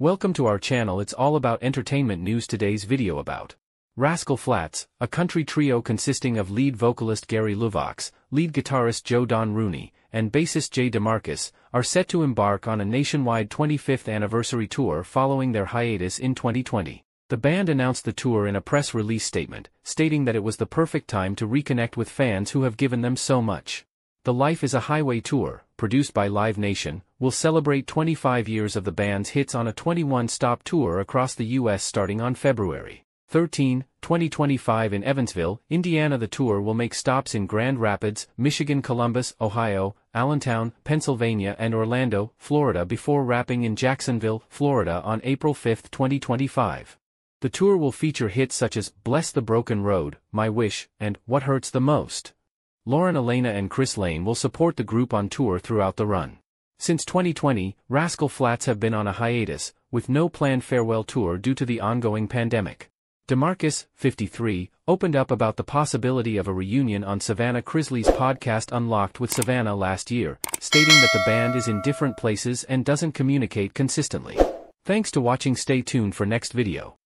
Welcome to our channel. It's all about entertainment news. Today's video about Rascal Flatts, a country trio consisting of lead vocalist Gary LeVox, lead guitarist Joe Don Rooney, and bassist Jay DeMarcus, are set to embark on a nationwide 25th anniversary tour following their hiatus in 2020. The band announced the tour in a press release statement, stating that it was the perfect time to reconnect with fans who have given them so much. The Life Is A Highway Tour, produced by Live Nation, will celebrate 25 years of the band's hits on a 21-stop tour across the U.S. starting on February 13, 2025 in Evansville, Indiana. The tour will make stops in Grand Rapids, Michigan, Columbus, Ohio, Allentown, Pennsylvania, and Orlando, Florida before wrapping in Jacksonville, Florida on April 5, 2025. The tour will feature hits such as Bless The Broken Road, My Wish, and What Hurts The Most. Lauren Elena and Chris Lane will support the group on tour throughout the run. Since 2020, Rascal Flatts have been on a hiatus, with no planned farewell tour due to the ongoing pandemic. DeMarcus, 53, opened up about the possibility of a reunion on Savannah Crisley's podcast Unlocked with Savannah last year, stating that the band is in different places and doesn't communicate consistently. Thanks to watching. Stay tuned for next video.